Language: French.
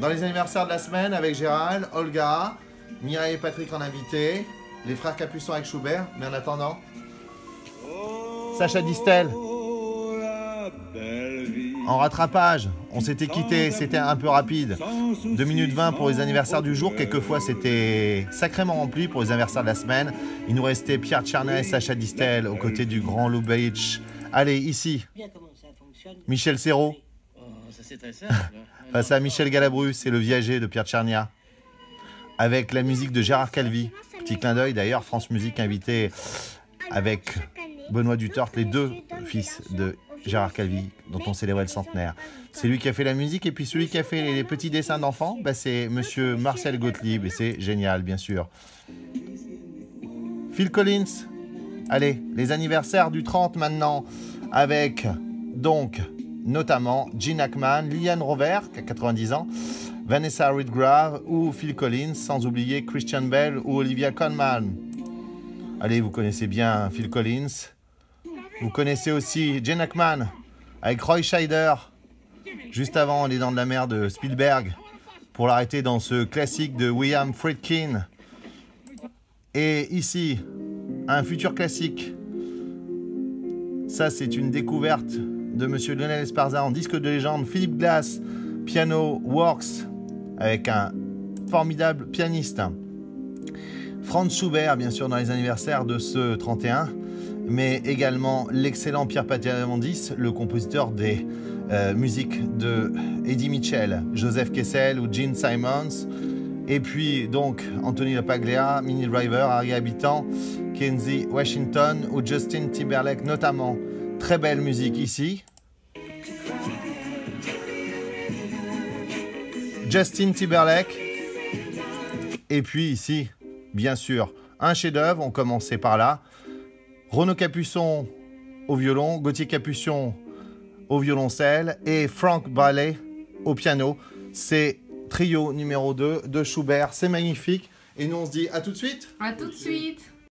Dans les anniversaires de la semaine, avec Gérald, Olga, Mireille et Patrick en invité, les frères Capuçon avec Schubert, mais en attendant... Sacha Distel. En rattrapage, on s'était quitté, c'était un peu rapide. 2 minutes 20 pour les anniversaires du jour, quelquefois c'était sacrément rempli pour les anniversaires de la semaine. Il nous restait Pierre Tchernia et Sacha Distel aux côtés du grand Lubitsch. Allez, ici, Michel Serrault. Face à Michel Galabru, c'est le viager de Pierre Tchernia. Avec la musique de Gérard Calvi. Petit clin d'œil d'ailleurs, France Musique invitée avec Benoît Dutertre, les deux fils de Gérard Calvi, dont on célébrait le centenaire. C'est lui qui a fait la musique, et puis celui qui a fait les petits dessins d'enfants, bah c'est monsieur Marcel Gottlieb, et c'est génial, bien sûr. Phil Collins, allez, les anniversaires du 30 maintenant, avec donc notamment Gene Hackman, Liane Robert, qui a 90 ans, Vanessa Redgrave ou Phil Collins, sans oublier Christian Bell ou Olivia Colman. Allez, vous connaissez bien Phil Collins. Vous connaissez aussi Gene Hackman avec Roy Scheider, juste avant Les Dents de la Mer de Spielberg, pour l'arrêter dans ce classique de William Friedkin. Et ici, un futur classique. Ça, c'est une découverte de monsieur Lionel Esparza en disque de légende, Philip Glass, Piano Works, avec un formidable pianiste. Franz Schubert, bien sûr, dans les anniversaires de ce 31, mais également l'excellent Pierre Paternamandis, le compositeur des musiques de Eddie Mitchell, Joseph Kessel ou Gene Simons, et puis donc Anthony La Paglia, Minnie Driver, Harry Habitant, Kenzie Washington ou Justin Timberlake notamment. Très belle musique ici. Justin Timberlake. Et puis ici, bien sûr, un chef-d'œuvre, on commençait par là. Renaud Capuçon au violon, Gauthier Capuçon au violoncelle et Frank Bailey au piano. C'est trio numéro 2 de Schubert, c'est magnifique. Et nous on se dit à tout de suite. À tout de suite.